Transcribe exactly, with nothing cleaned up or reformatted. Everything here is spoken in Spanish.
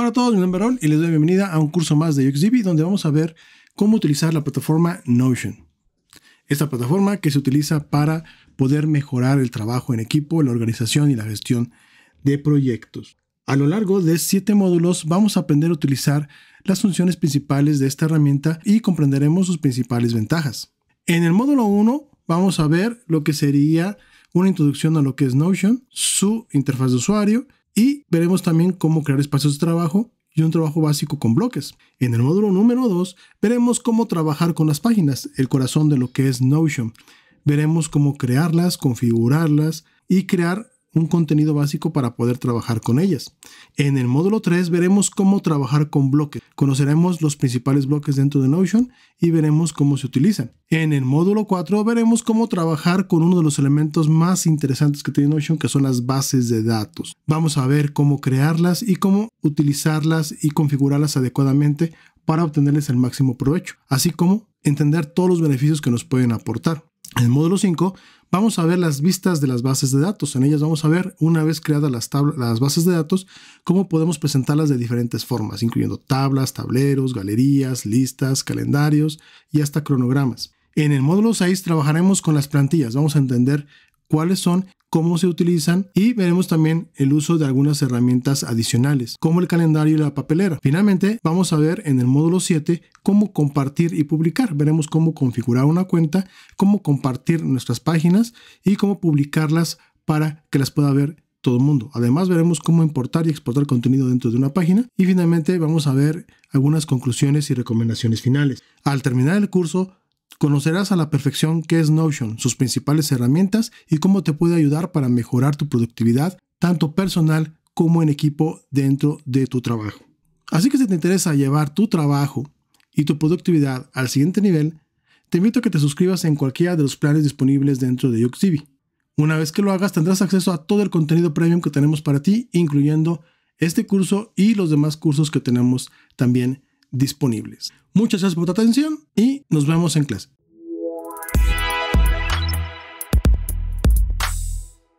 Hola a todos, mi nombre es Raúl y les doy la bienvenida a un curso más de UXDivi donde vamos a ver cómo utilizar la plataforma Notion. Esta plataforma que se utiliza para poder mejorar el trabajo en equipo, la organización y la gestión de proyectos. A lo largo de siete módulos vamos a aprender a utilizar las funciones principales de esta herramienta y comprenderemos sus principales ventajas. En el módulo uno vamos a ver lo que sería una introducción a lo que es Notion, su interfaz de usuario, y veremos también cómo crear espacios de trabajo y un trabajo básico con bloques. En el módulo número dos veremos cómo trabajar con las páginas, el corazón de lo que es Notion. Veremos cómo crearlas, configurarlas y crear un contenido básico para poder trabajar con ellas. En el módulo tres veremos cómo trabajar con bloques. Conoceremos los principales bloques dentro de Notion y veremos cómo se utilizan. En el módulo cuatro veremos cómo trabajar con uno de los elementos más interesantes que tiene Notion, que son las bases de datos. Vamos a ver cómo crearlas y cómo utilizarlas y configurarlas adecuadamente para obtenerles el máximo provecho, así como entender todos los beneficios que nos pueden aportar. En el módulo cinco vamos a ver las vistas de las bases de datos. En ellas vamos a ver, una vez creadas las, las bases de datos, cómo podemos presentarlas de diferentes formas, incluyendo tablas, tableros, galerías, listas, calendarios y hasta cronogramas. En el módulo seis trabajaremos con las plantillas. Vamos a entender cuáles son, cómo se utilizan y veremos también el uso de algunas herramientas adicionales, como el calendario y la papelera. Finalmente, vamos a ver en el módulo siete cómo compartir y publicar. Veremos cómo configurar una cuenta, cómo compartir nuestras páginas y cómo publicarlas para que las pueda ver todo el mundo. Además, veremos cómo importar y exportar contenido dentro de una página y finalmente vamos a ver algunas conclusiones y recomendaciones finales. Al terminar el curso, conocerás a la perfección qué es Notion, sus principales herramientas y cómo te puede ayudar para mejorar tu productividad, tanto personal como en equipo dentro de tu trabajo. Así que si te interesa llevar tu trabajo y tu productividad al siguiente nivel, te invito a que te suscribas en cualquiera de los planes disponibles dentro de UXDivi. Una vez que lo hagas, tendrás acceso a todo el contenido premium que tenemos para ti, incluyendo este curso y los demás cursos que tenemos también disponibles. Muchas gracias por tu atención y nos vemos en clase.